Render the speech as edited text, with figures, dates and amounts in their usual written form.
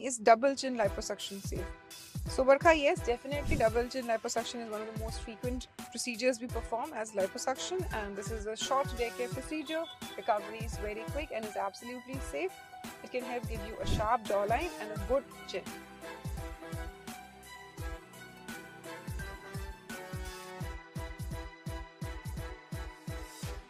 Is double chin liposuction safe? So Barkha, yes, definitely double chin liposuction is one of the most frequent procedures we perform as liposuction, and this is a short daycare procedure. Recovery is very quick and is absolutely safe. It can help give you a sharp jawline and a good chin.